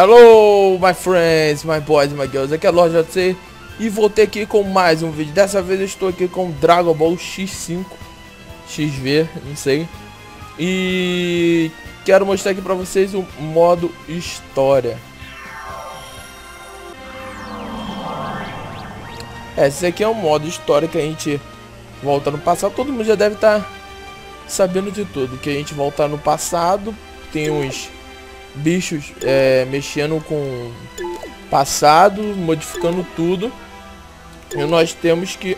Hello, my friends, my boys, my girls, aqui é Lord JC e voltei aqui com mais um vídeo. Dessa vez eu estou aqui com Dragon Ball X5 XV, não sei. E quero mostrar aqui pra vocês o modo história. Esse aqui é o modo história que a gente volta no passado. Todo mundo já deve estar sabendo de tudo. Que a gente volta no passado, tem uns bichos mexendo com passado, modificando tudo, e nós temos que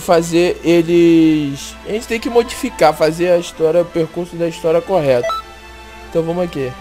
fazer eles. A gente tem que modificar, fazer a história, o percurso da história correto. Então vamos aqui.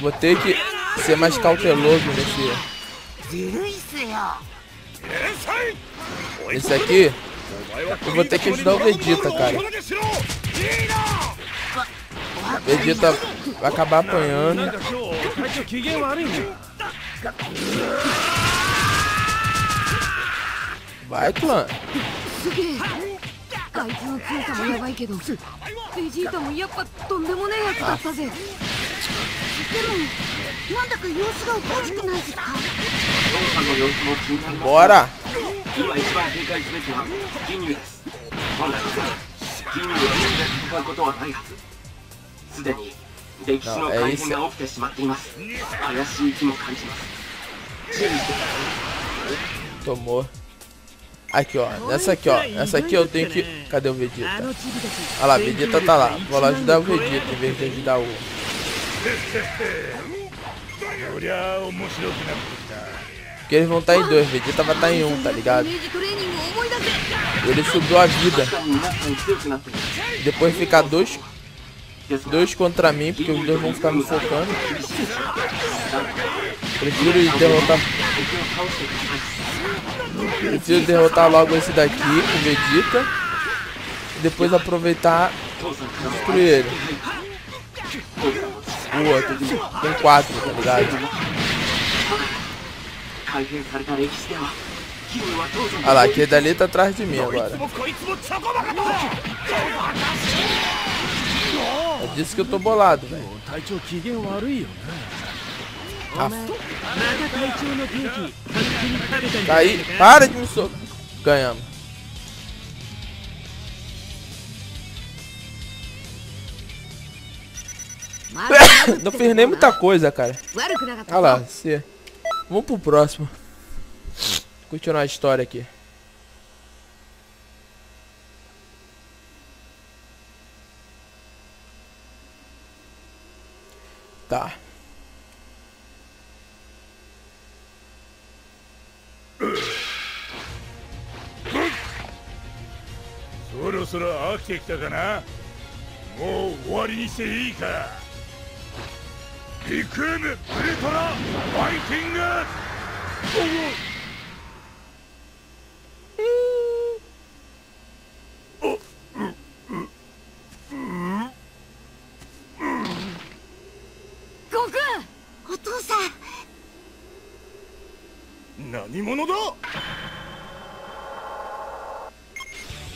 Vou ter que ser mais cauteloso nesse aqui. Eu vou ter que ajudar o Vegeta, cara. O Vegeta vai acabar apanhando. Vai, clã. Bora! Não, é isso. Tomou. Aqui, ó, nessa aqui, ó, nessa aqui eu tenho que... Cadê o Vegeta? Olha lá, Vegeta tá lá. Vou lá ajudar o Vegeta em vez de ajudar o... Porque eles vão estar em dois, Vegeta vai estar em um, tá ligado? Ele subiu a vida. Depois ficar dois contra mim, porque os dois vão ficar me focando. Preciso derrotar logo esse daqui, o Vegeta. Depois aproveitar Destruir ele. Boa, tem 4, tá ligado? Olha lá, aquele dali tá atrás de mim agora. É disso que eu tô bolado, velho. Ah. Tá aí, para de me socar. Ganhamos. Não fiz nem muita coisa, cara. Olha lá, você. Vamos pro próximo. Continuar a história aqui. Tá.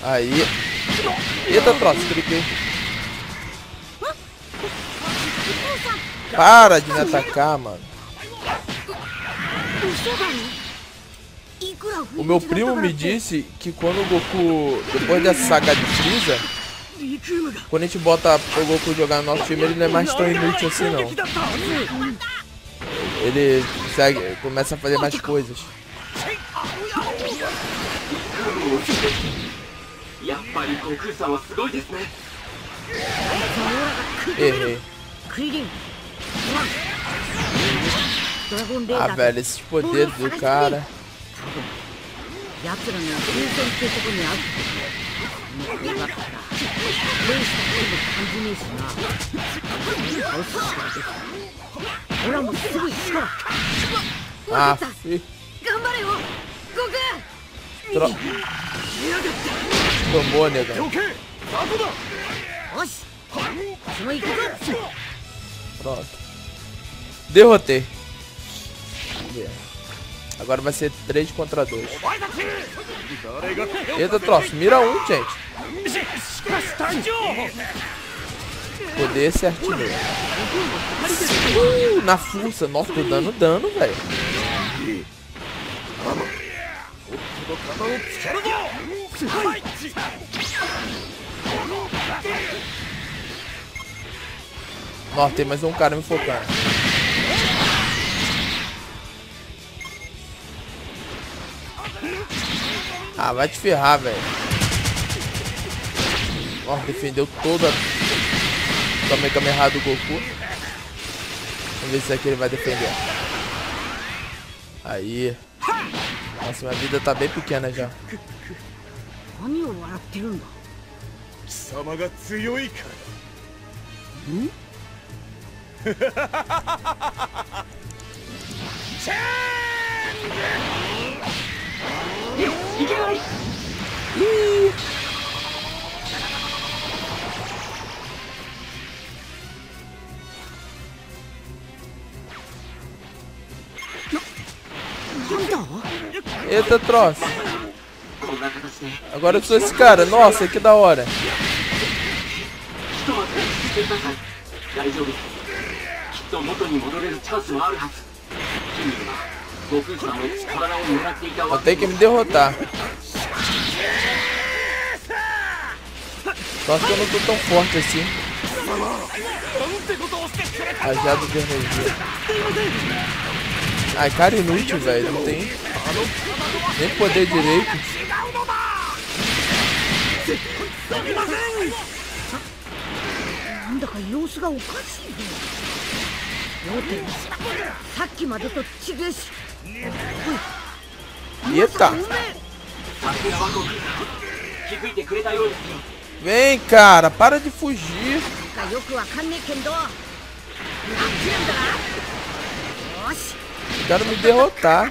Aí. Eita, troço, cliquei. Para de me atacar, mano. O meu primo me disse que quando o Goku, depois dessa saga de Freeza, quando a gente bota o Goku jogar no nosso time, ele não é mais tão inútil assim, não. Ele consegue, começa a fazer mais coisas. Errei. Ah, velho, esses poderes do cara. Ah, fi. Tomou, negão. Pronto. Derrotei. Agora vai ser 3 contra 2. Eita, troço. Mira 1, gente. Poder certinho. Na fuça. Nossa, tô dando dano, velho. Nossa, tem mais um cara me focando. Ah, vai te ferrar, velho. Nossa, defendeu toda. Também Kamehameha do Goku. Vamos ver se aqui ele vai defender. Aí. Nossa, minha vida tá bem pequena já. Eita, troço. Agora eu sou esse cara. Nossa, que da hora. Eu tenho que me derrotar. Só que eu não tô tão forte assim. Rajado de energia. Ai, cara inútil, velho. Não tem nem poder direito. Eita! Vem, cara, para de fugir. Quero me derrotar.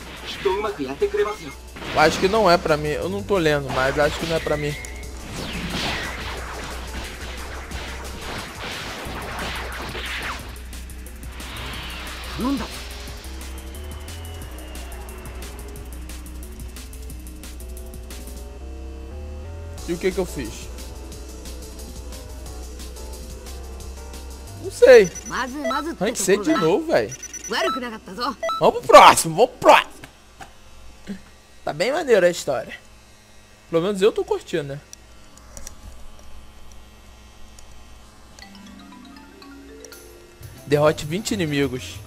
Acho que não é pra mim. Eu não tô lendo, mas acho que não é pra mim. Não dá. E o que que eu fiz? Não sei. Rank C de novo, velho. Vamos pro próximo, vamos pro próximo. Tá bem maneiro a história. Pelo menos eu tô curtindo, né? Derrote 20 inimigos.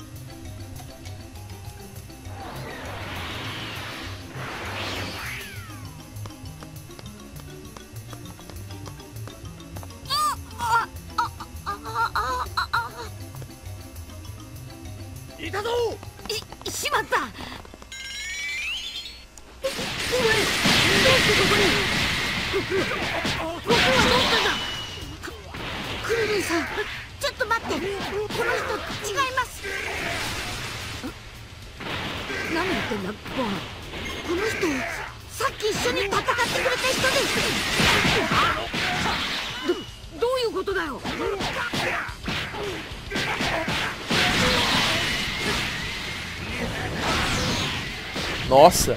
Nossa!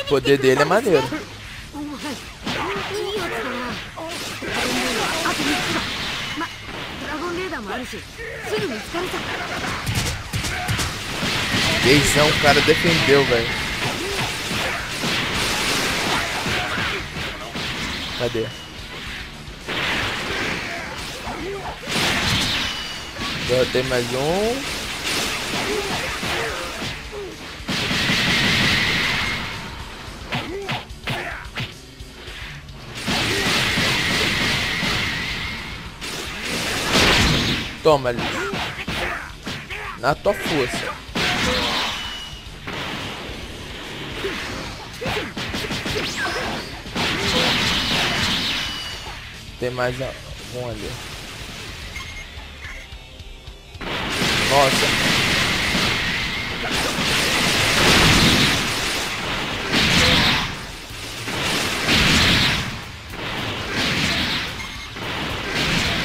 O poder dele é maneiro. Deizão, o cara defendeu, velho. Cadê? Derrotei mais um. Toma ali. Na tua força. Tem mais um ali. Nossa.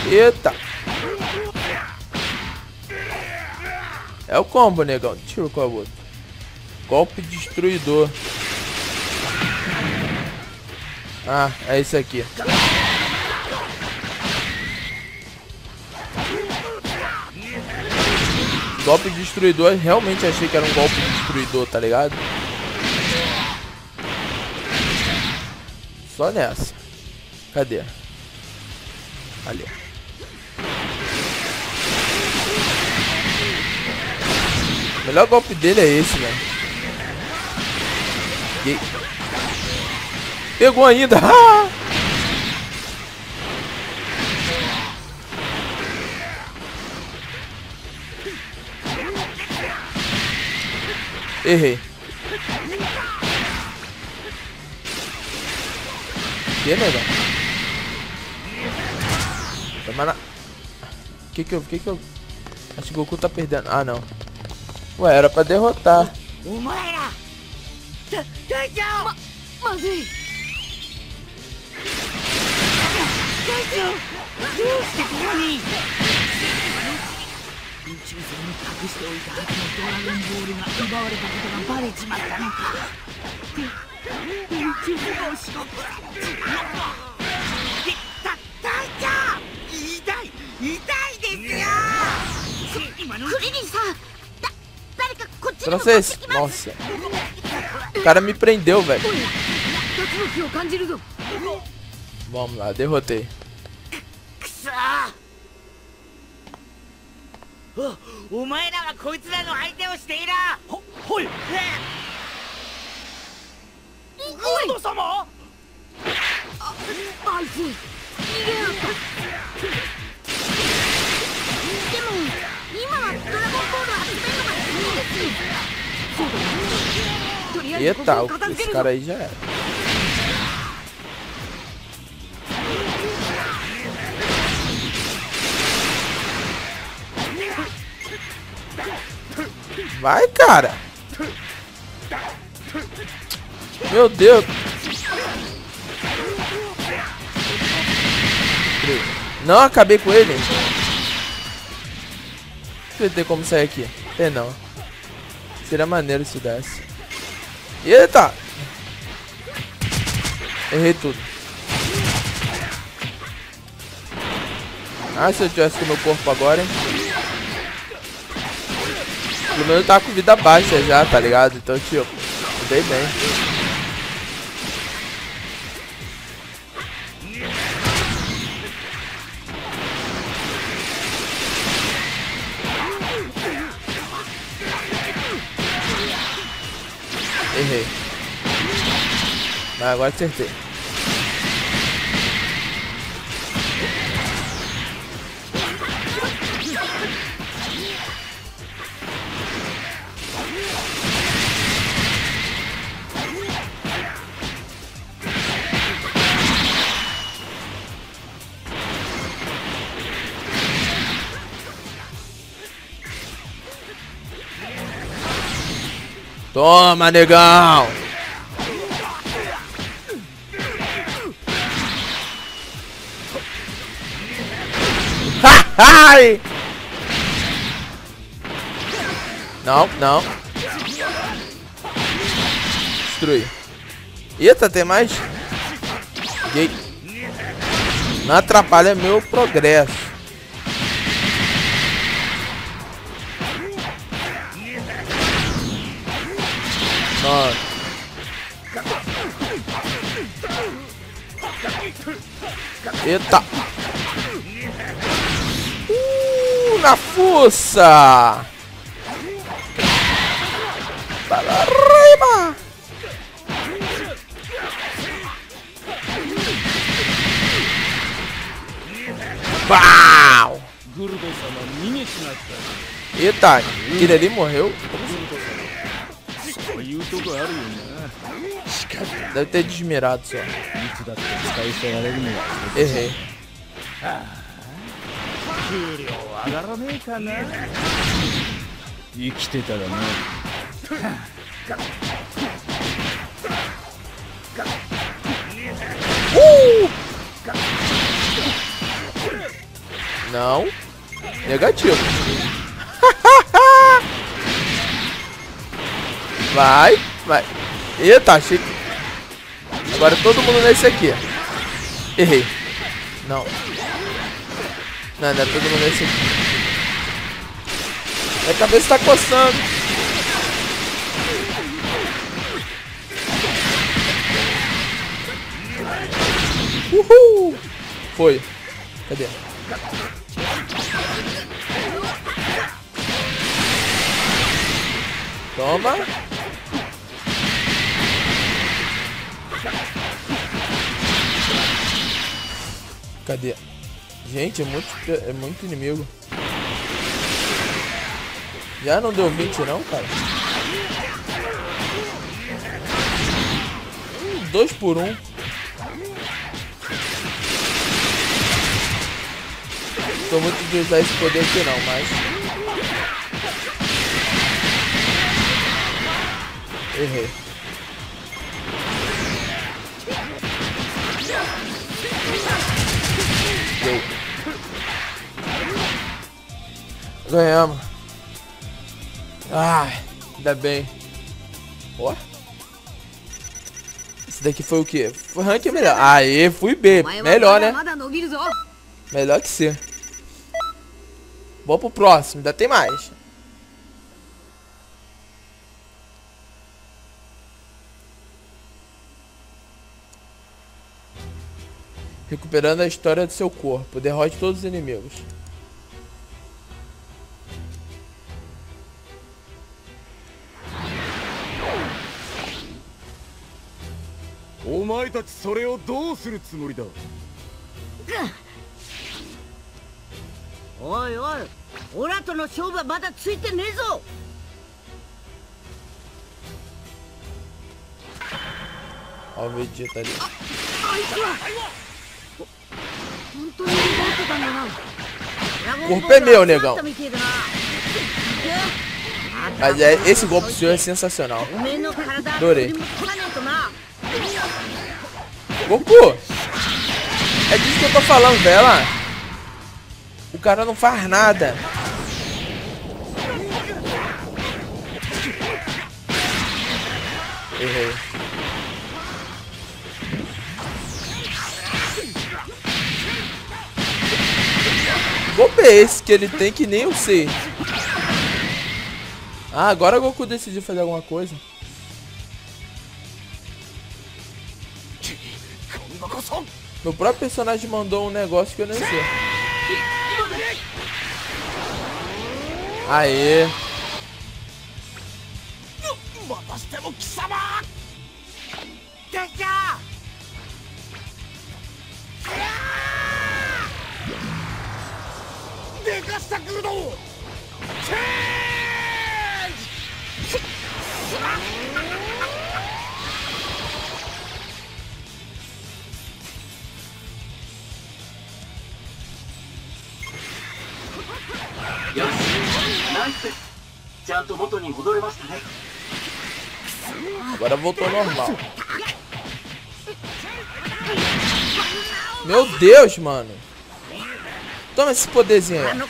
Eita. É o combo, negão. Deixa eu ver qual é o outro. Golpe destruidor. Ah, é esse aqui. Golpe destruidor, realmente achei que era um golpe destruidor, tá ligado? Só nessa. Cadê? Ali. O melhor golpe dele é esse, velho. E... pegou ainda! Errei. Que legal. Toma na... Que eu... Acho que o Goku tá perdendo. Ah, não. Ué, era pra derrotar. Francês, nossa, o cara me prendeu, velho. Vamos lá, derrotei. O, お前らはこいつらの相手をしていら。Eita, esse cara aí já era. Vai, cara. Meu Deus. Não acabei com ele. Deixa eu ver como sair aqui. É, não. Seria maneiro se desse. Eita. Errei tudo. Ah, se eu tivesse com o meu corpo agora, hein. Pelo menos eu tava com vida baixa já, tá ligado? Então, tio, mudei bem. Errei. Mas agora acertei. Toma, negão! Ai! Não, não. Destrui. Eita, tem mais? Gay. Não atrapalha meu progresso. Nossa. Eita. Na fuça. Para arriba. Pau. Eita, ele ali morreu. Deve ter desmirado só. Errei. Não. Negativo. Vai, vai. Eita, achei que... Agora todo mundo nesse aqui. Errei. Não. Não, não é todo mundo nesse aqui. Minha cabeça tá coçando. Uhul. Foi. Cadê? Toma. Cadê? Gente, é muito inimigo. Já não deu 20 não, cara? 2 por 1. Tô muito de usar esse poder aqui não, mas... Errei. Ganhamos. Ai, ainda bem. Ó. Esse daqui foi o que? Foi rank melhor. Aê, fui B. Melhor, né? Melhor que C. Bom pro próximo, ainda tem mais. Recuperando a história do seu corpo. Derrote todos os inimigos. A Vegeta ali. O corpo é meu, negão. Aliás, esse golpe seu é sensacional. Adorei. Goku! É disso que eu tô falando, velho. O cara não faz nada. Errei. Golpe é esse que ele tem que nem eu sei. Ah, agora o Goku decidiu fazer alguma coisa. Meu próprio personagem mandou um negócio que eu nem sei. Aê! Agora voltou ao normal. Meu Deus, mano. Toma esse poderzinho aí.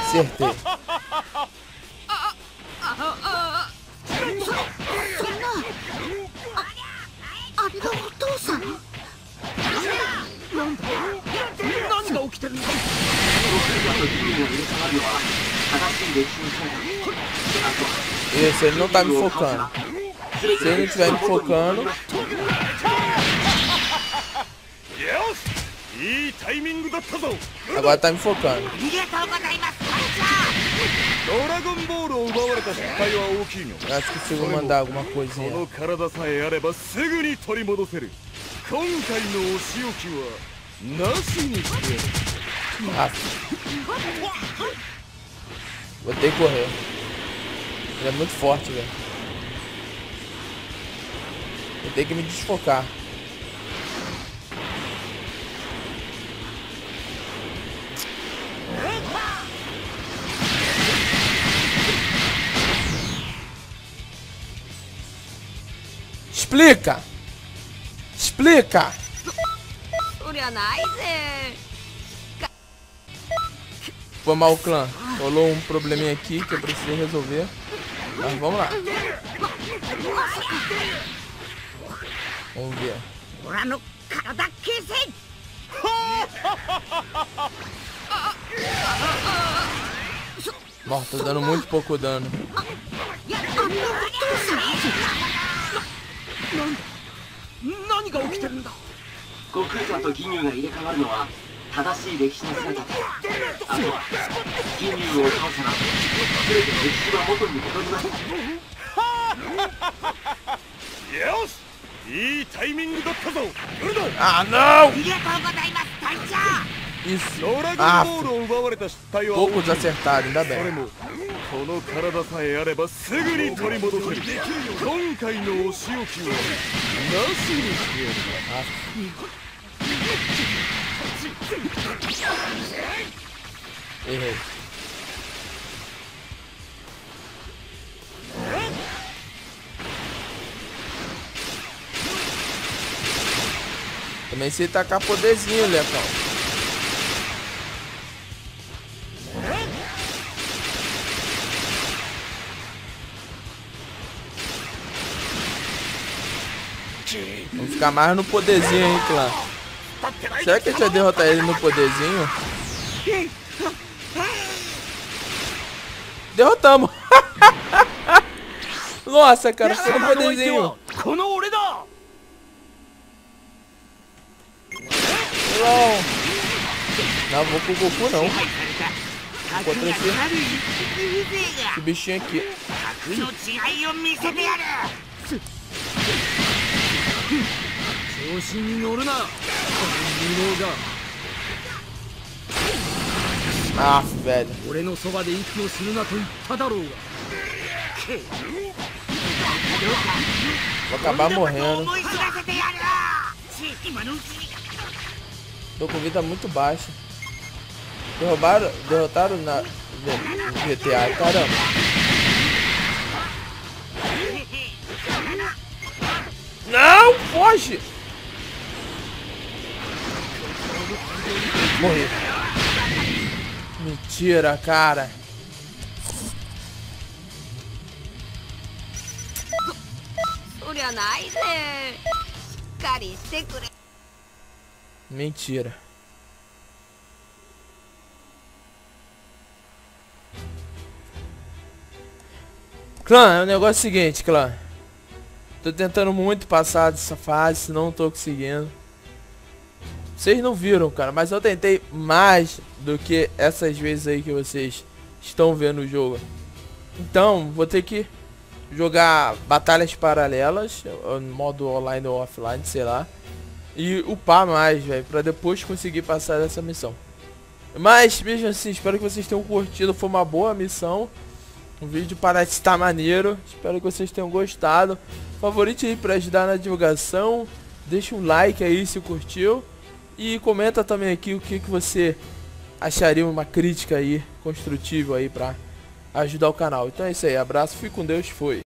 Acertei. Isso, ele não tá me focando. Se ele não estiver me focando. Agora tá me focando. Acho que consigo mandar alguma coisinha. Ah. Vou ter que correr. Ele é muito forte, velho. Vou ter que me desfocar. Explica! Explica! Foi mal, clã. Rolou um probleminha aqui que eu precisei resolver. Mas vamos lá. Vamos ver. Nossa, tô dando muito pouco dano. Ah, não! Isso! Ah, poucos acertaram, ainda bem. Errei. Também sei tacar poderzinho, Lecão. Vamos ficar mais no poderzinho, hein, clã. Será que a gente vai derrotar ele no poderzinho? Derrotamos. Nossa, cara, foi no poderzinho. Não vou pro Goku, não. Contra esse bichinho aqui. 調子に乗るな。この野郎が。あ、bad。俺のそばで息をするなと言っただろうが。Vou acabar morrendo. Tô com vida muito baixa. Derrotaram na GTA, caramba. Não, foge! Morri. Mentira, cara. Mentira. Clã, é o negócio seguinte, clã. Tô tentando muito passar dessa fase, não tô conseguindo. Vocês não viram, cara, mas eu tentei mais do que essas vezes aí que vocês estão vendo o jogo. Então, vou ter que jogar batalhas paralelas, modo online ou offline, sei lá. E upar mais, velho, pra depois conseguir passar essa missão. Mas, mesmo assim, espero que vocês tenham curtido, foi uma boa missão. Um vídeo parece estar maneiro. Espero que vocês tenham gostado. Favorite aí pra ajudar na divulgação. Deixa um like aí se curtiu. E comenta também aqui o que você acharia, uma crítica aí construtiva aí pra ajudar o canal. Então é isso aí, abraço, fique com Deus, foi.